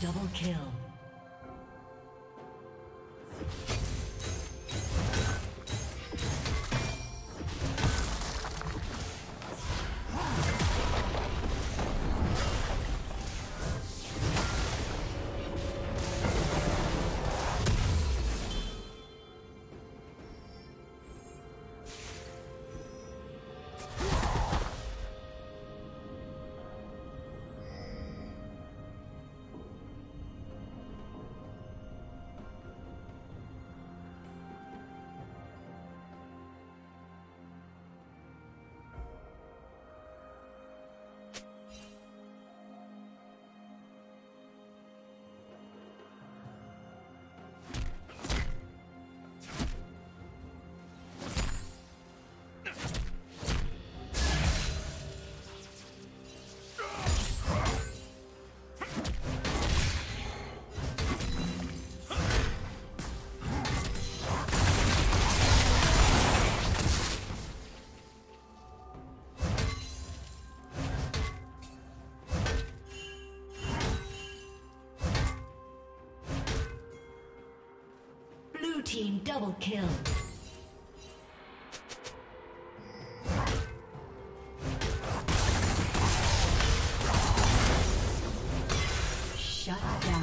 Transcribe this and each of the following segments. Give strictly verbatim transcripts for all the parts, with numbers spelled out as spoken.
double kill. Team double kill. Shut down.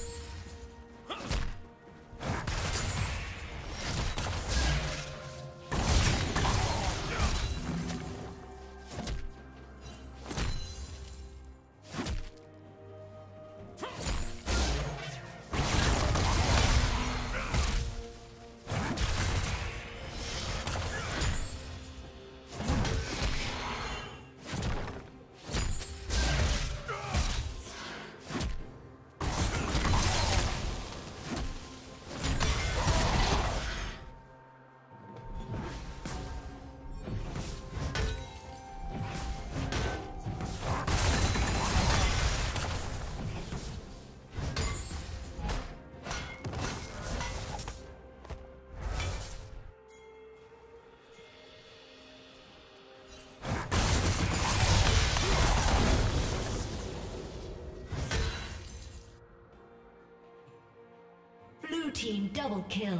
Team double kill.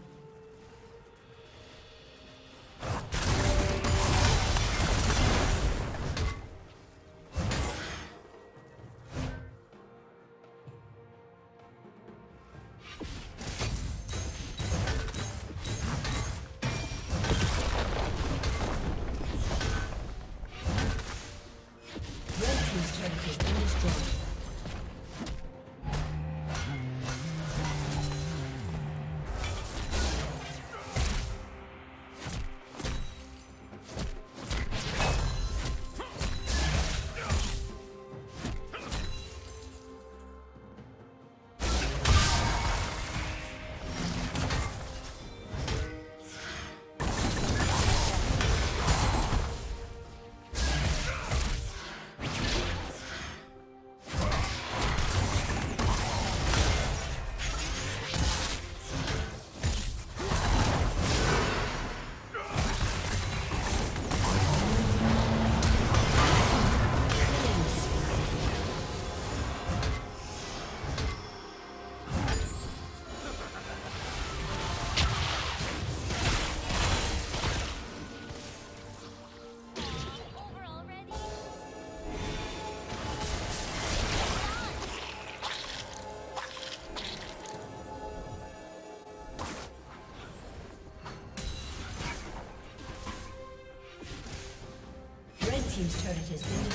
Team's turret has been